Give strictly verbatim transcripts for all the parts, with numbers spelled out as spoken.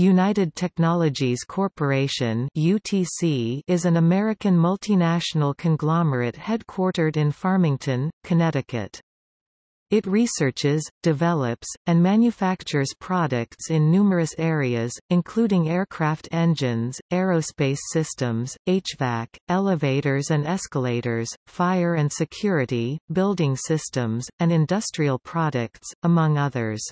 United Technologies Corporation (U T C) is an American multinational conglomerate headquartered in Farmington, Connecticut. It researches, develops, and manufactures products in numerous areas, including aircraft engines, aerospace systems, H V A C, elevators and escalators, fire and security, building systems, and industrial products, among others.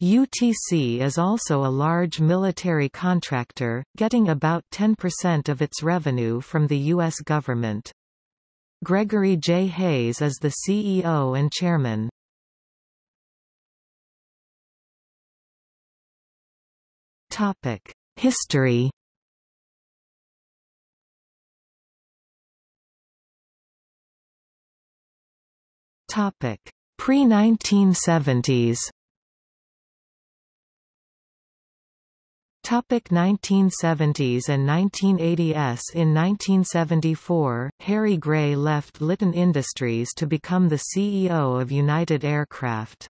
U T C is also a large military contractor, getting about ten percent of its revenue from the U S government. Gregory J. Hayes is the C E O and chairman. Topic: History. Topic: Pre-nineteen seventies. nineteen seventies and nineteen eighties. In nineteen seventy-four, Harry Gray left Litton Industries to become the C E O of United Aircraft.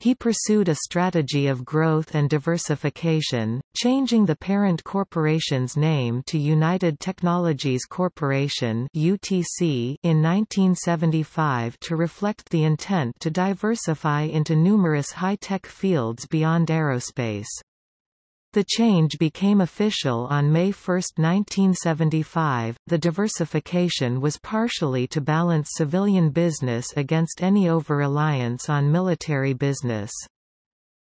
He pursued a strategy of growth and diversification, changing the parent corporation's name to United Technologies Corporation (U T C) in nineteen seventy-five to reflect the intent to diversify into numerous high-tech fields beyond aerospace. The change became official on May first nineteen seventy-five. The diversification was partially to balance civilian business against any over-reliance on military business.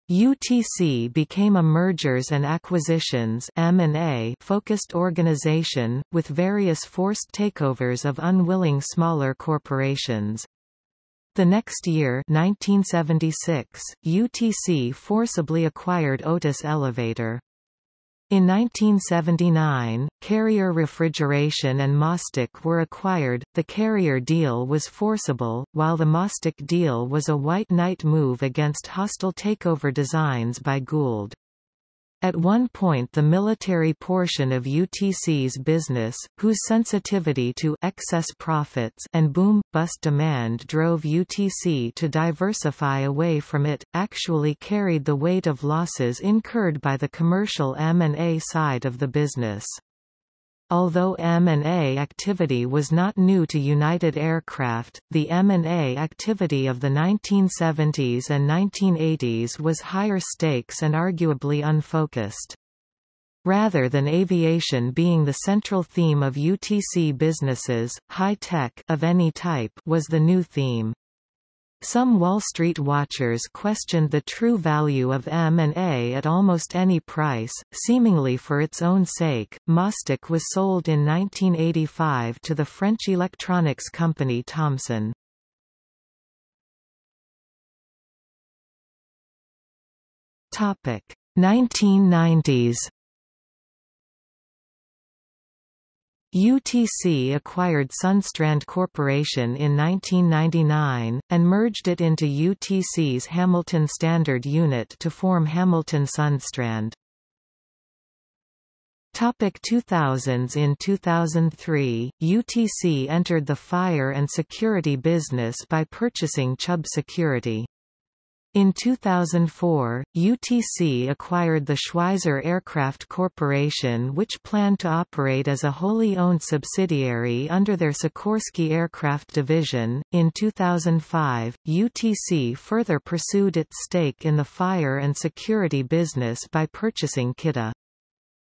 U T C became a mergers and acquisitions (M and A) focused organization, with various forced takeovers of unwilling smaller corporations. The next year, nineteen seventy-six, U T C forcibly acquired Otis Elevator. In nineteen seventy-nine, Carrier Refrigeration and Mostek were acquired. The Carrier deal was forcible, while the Mostek deal was a white knight move against hostile takeover designs by Gould. At one point, the military portion of U T C's business, whose sensitivity to excess profits and boom-bust demand drove U T C to diversify away from it, actually carried the weight of losses incurred by the commercial M and A side of the business. Although M and A activity was not new to United Aircraft, the M and A activity of the nineteen seventies and nineteen eighties was higher stakes and arguably unfocused. Rather than aviation being the central theme of U T C businesses, high-tech of any type was the new theme. Some Wall Street watchers questioned the true value of M and A at almost any price, seemingly for its own sake. Mostek was sold in nineteen eighty-five to the French electronics company Thomson. Topic: nineteen nineties. U T C acquired Sundstrand Corporation in nineteen ninety-nine, and merged it into U T C's Hamilton Standard unit to form Hamilton Sundstrand. two thousands. In two thousand three, U T C entered the fire and security business by purchasing Chubb Security. In two thousand four, U T C acquired the Schweizer Aircraft Corporation, which planned to operate as a wholly owned subsidiary under their Sikorsky Aircraft division. In two thousand five, U T C further pursued its stake in the fire and security business by purchasing Kidde.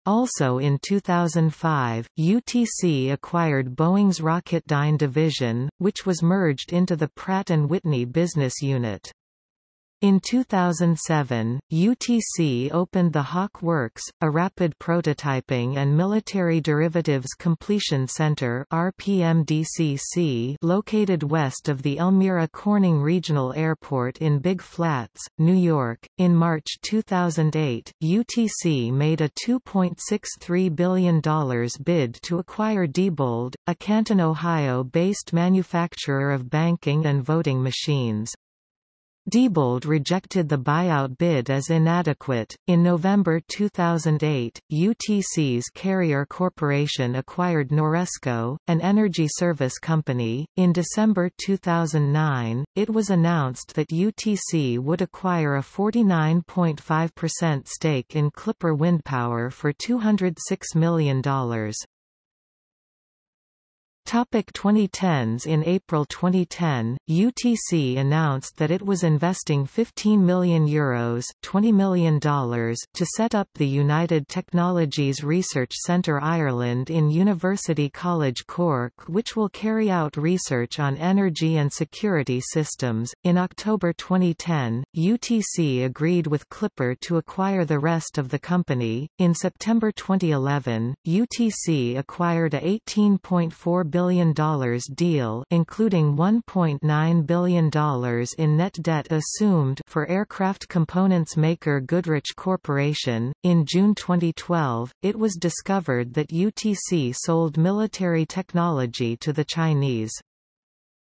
Also in two thousand five, U T C acquired Boeing's Rocketdyne division, which was merged into the Pratt and Whitney business unit. In two thousand seven, U T C opened the Hawk Works, a rapid prototyping and military derivatives completion center (R P M D C C) located west of the Elmira Corning Regional Airport in Big Flats, New York. In March two thousand eight, U T C made a two point six three billion dollars bid to acquire Diebold, a Canton, Ohio-based manufacturer of banking and voting machines. Diebold rejected the buyout bid as inadequate. In November two thousand eight, U T C's Carrier Corporation acquired Noresco, an energy service company. In December two thousand nine, it was announced that U T C would acquire a forty-nine point five percent stake in Clipper Windpower for two hundred six million dollars. twenty tens. In April twenty ten, U T C announced that it was investing fifteen million euros twenty million dollars to set up the United Technologies Research Center Ireland in University College Cork, which will carry out research on energy and security systems. In October twenty ten, U T C agreed with Clipper to acquire the rest of the company. In September twenty eleven, U T C acquired a eighteen point four billion dollars deal, including one point nine billion dollars in net debt assumed, for aircraft components maker Goodrich Corporation. In June twenty twelve, it was discovered that U T C sold military technology to the Chinese.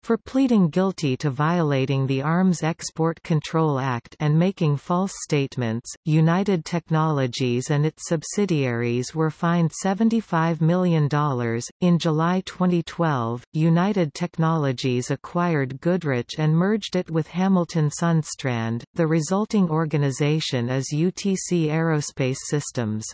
For pleading guilty to violating the Arms Export Control Act and making false statements, United Technologies and its subsidiaries were fined seventy-five million dollars. In July twenty twelve, United Technologies acquired Goodrich and merged it with Hamilton Sundstrand. The resulting organization is U T C Aerospace Systems.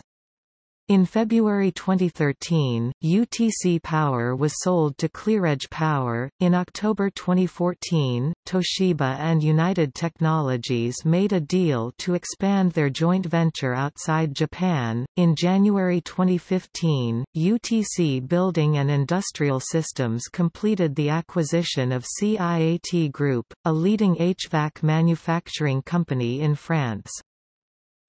In February twenty thirteen, U T C Power was sold to ClearEdge Power. In October twenty fourteen, Toshiba and United Technologies made a deal to expand their joint venture outside Japan. In January twenty fifteen, U T C Building and Industrial Systems completed the acquisition of C I A T Group, a leading H V A C manufacturing company in France.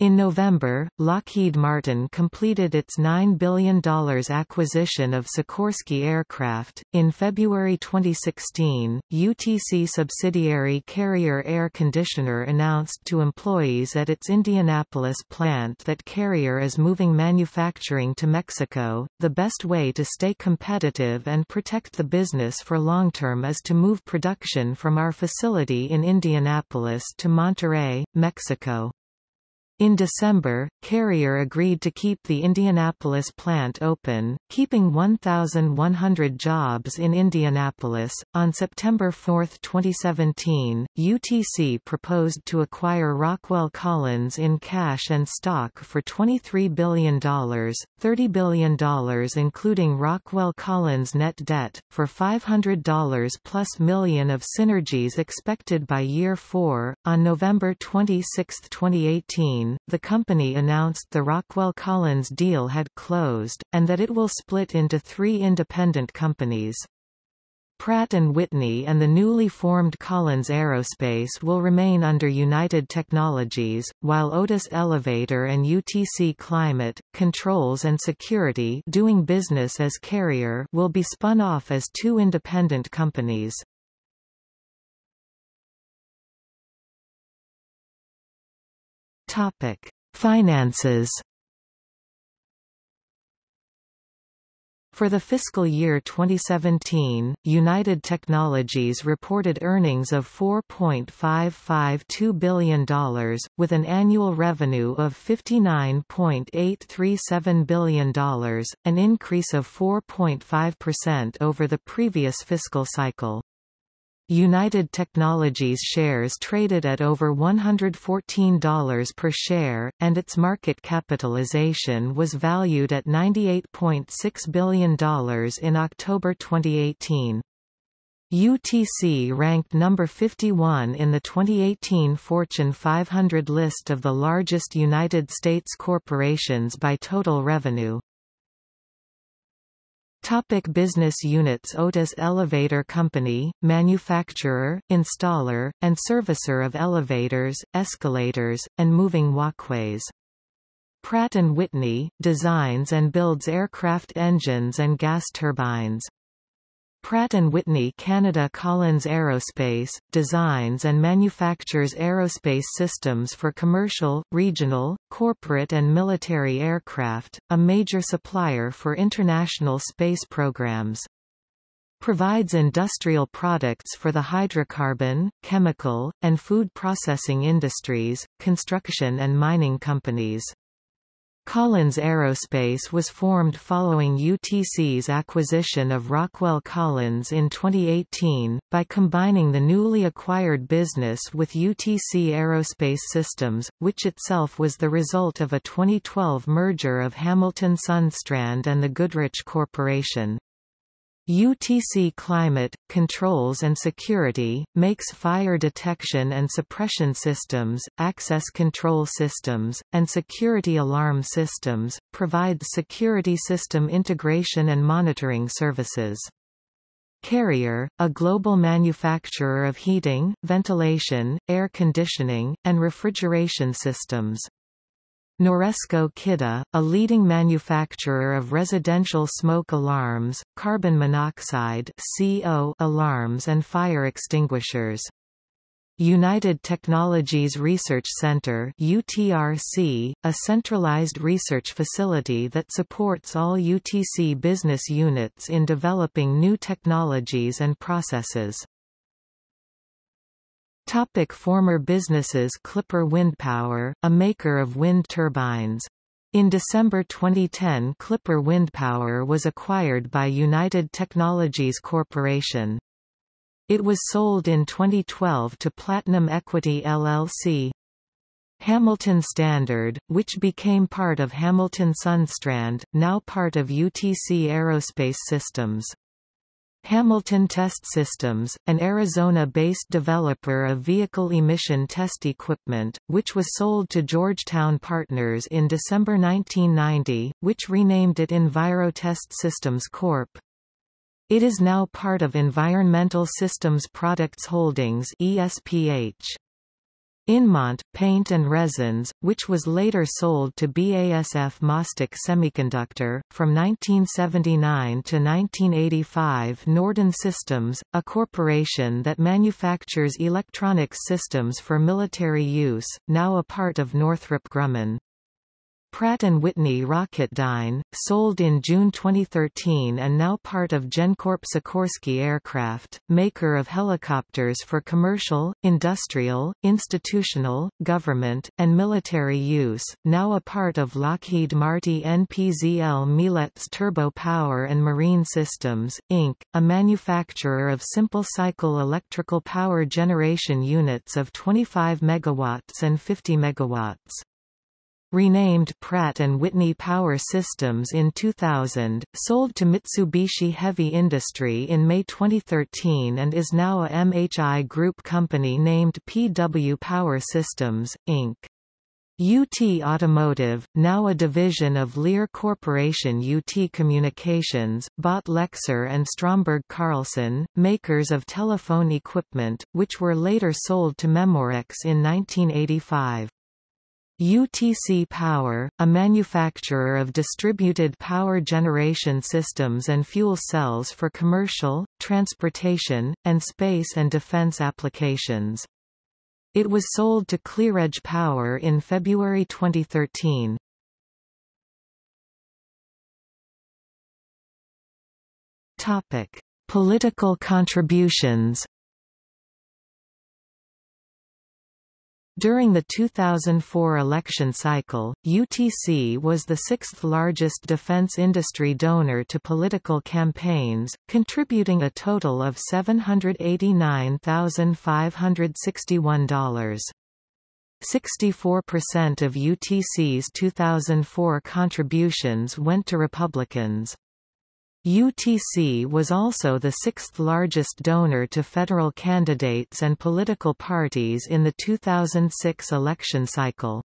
In November, Lockheed Martin completed its nine billion dollars acquisition of Sikorsky Aircraft. In February twenty sixteen, U T C subsidiary Carrier Air Conditioner announced to employees at its Indianapolis plant that Carrier is moving manufacturing to Mexico. The best way to stay competitive and protect the business for long term is to move production from our facility in Indianapolis to Monterrey, Mexico. In December, Carrier agreed to keep the Indianapolis plant open, keeping one thousand one hundred jobs in Indianapolis. On September fourth twenty seventeen, U T C proposed to acquire Rockwell Collins in cash and stock for twenty-three billion dollars, thirty billion dollars including Rockwell Collins' net debt, for five hundred plus million dollars of synergies expected by year four. On November twenty-sixth twenty eighteen, the company announced the Rockwell Collins deal had closed, and that it will split into three independent companies. Pratt and Whitney and the newly formed Collins Aerospace will remain under United Technologies, while Otis Elevator and U T C Climate, Controls and Security, doing business as Carrier, will be spun off as two independent companies. Topic: Finances. For the fiscal year twenty seventeen, United Technologies reported earnings of four point five five two billion dollars, with an annual revenue of fifty-nine point eight three seven billion dollars, an increase of four point five percent over the previous fiscal cycle. United Technologies shares traded at over one hundred fourteen dollars per share, and its market capitalization was valued at ninety-eight point six billion dollars in October twenty eighteen. U T C ranked number fifty-one in the twenty eighteen Fortune five hundred list of the largest United States corporations by total revenue. Topic: business units. Otis Elevator Company, manufacturer, installer, and servicer of elevators, escalators, and moving walkways. Pratt and Whitney, designs and builds aircraft engines and gas turbines. Pratt and Whitney Canada Collins Aerospace, designs and manufactures aerospace systems for commercial, regional, corporate and military aircraft, a major supplier for international space programs. provides industrial products for the hydrocarbon, chemical, and food processing industries, construction and mining companies. Collins Aerospace was formed following U T C's acquisition of Rockwell Collins in twenty eighteen, by combining the newly acquired business with U T C Aerospace Systems, which itself was the result of a twenty twelve merger of Hamilton Sundstrand and the Goodrich Corporation. U T C Climate, Controls and Security, makes fire detection and suppression systems, access control systems, and security alarm systems, provides security system integration and monitoring services. Carrier, a global manufacturer of heating, ventilation, air conditioning, and refrigeration systems. Noresco Kidde, a leading manufacturer of residential smoke alarms, carbon monoxide (C O) alarms and fire extinguishers. United Technologies Research Center (U T R C), a centralized research facility that supports all U T C business units in developing new technologies and processes. Topic: former businesses. Clipper Windpower, a maker of wind turbines. In December twenty ten, Clipper Windpower was acquired by United Technologies Corporation. It was sold in twenty twelve to Platinum Equity L L C. Hamilton Standard, which became part of Hamilton Sundstrand, now part of U T C Aerospace Systems. Hamilton Test Systems, an Arizona-based developer of vehicle emission test equipment, which was sold to Georgetown Partners in December nineteen ninety, which renamed it EnviroTest Systems Corporation. It is now part of Environmental Systems Products Holdings E S P H. Inmont, Paint and Resins, which was later sold to B A S F Mostek Semiconductor. From nineteen seventy-nine to nineteen eighty-five, Norden Systems, a corporation that manufactures electronics systems for military use, now a part of Northrop Grumman. Pratt and Whitney Rocketdyne, sold in June twenty thirteen and now part of Gencorp. Sikorsky Aircraft, maker of helicopters for commercial, industrial, institutional, government, and military use, now a part of Lockheed Martin. N P Z L Milets Turbo Power and Marine Systems, Incorporated, a manufacturer of simple cycle electrical power generation units of twenty-five megawatts and fifty megawatts. Renamed Pratt and Whitney Power Systems in two thousand, sold to Mitsubishi Heavy Industry in May twenty thirteen and is now a M H I Group company named P W Power Systems, Incorporated. U T Automotive, now a division of Lear Corporation. U T Communications, bought Lexar and Stromberg Carlson, makers of telephone equipment, which were later sold to Memorex in nineteen eighty-five. U T C Power, a manufacturer of distributed power generation systems and fuel cells for commercial, transportation, and space and defense applications. It was sold to ClearEdge Power in February twenty thirteen. Topic: Political contributions. During the two thousand four election cycle, U T C was the sixth-largest defense industry donor to political campaigns, contributing a total of seven hundred eighty-nine thousand five hundred sixty-one dollars. sixty-four percent of U T C's two thousand four contributions went to Republicans. U T C was also the sixth-largest donor to federal candidates and political parties in the two thousand six election cycle.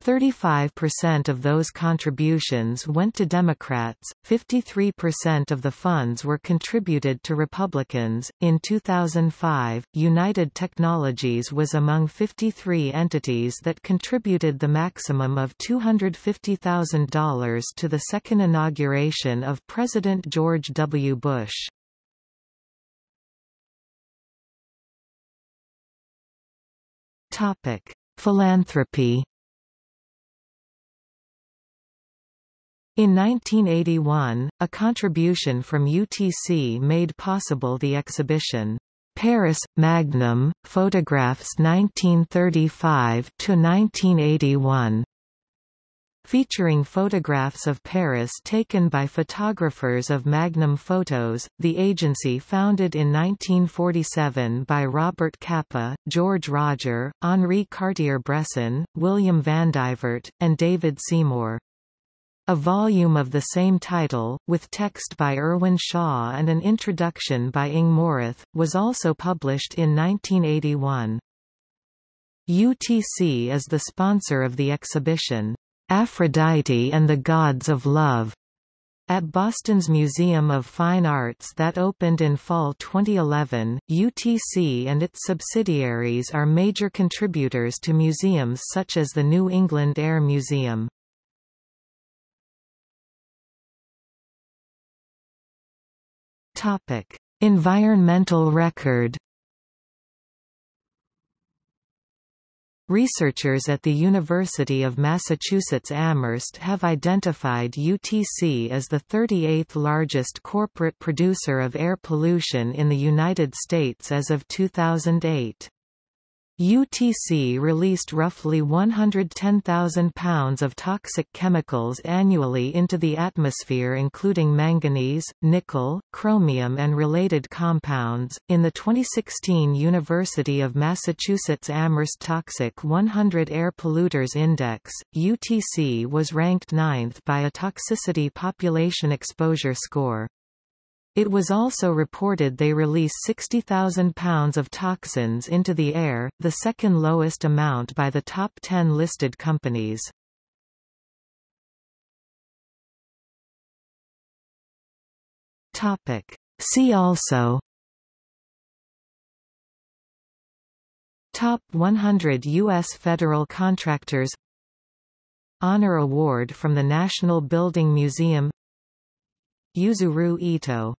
thirty-five percent of those contributions went to Democrats, fifty-three percent of the funds were contributed to Republicans. In two thousand five, United Technologies was among fifty-three entities that contributed the maximum of two hundred fifty thousand dollars to the second inauguration of President George W. Bush. Topic: Philanthropy. In nineteen eighty-one, a contribution from U T C made possible the exhibition, Paris, Magnum, Photographs nineteen thirty-five to nineteen eighty-one, featuring photographs of Paris taken by photographers of Magnum Photos, the agency founded in nineteen forty-seven by Robert Capa, George Roger, Henri Cartier-Bresson, William Vandivert, and David Seymour. A volume of the same title, with text by Irwin Shaw and an introduction by Inge Morith, was also published in nineteen eighty-one. U T C is the sponsor of the exhibition, Aphrodite and the Gods of Love, at Boston's Museum of Fine Arts that opened in fall twenty eleven. U T C and its subsidiaries are major contributors to museums such as the New England Air Museum. Topic: Environmental record. Researchers at the University of Massachusetts Amherst have identified U T C as the thirty-eighth largest corporate producer of air pollution in the United States as of two thousand eight. U T C released roughly one hundred ten thousand pounds of toxic chemicals annually into the atmosphere, including manganese, nickel, chromium and related compounds. In the twenty sixteen University of Massachusetts Amherst Toxic one hundred Air Polluters Index, U T C was ranked ninth by a toxicity population exposure score. It was also reported they release sixty thousand pounds of toxins into the air, the second lowest amount by the top ten listed companies. Topic: See also. Top one hundred U S federal contractors. Honor award from the National Building Museum. Yuzuru Ito.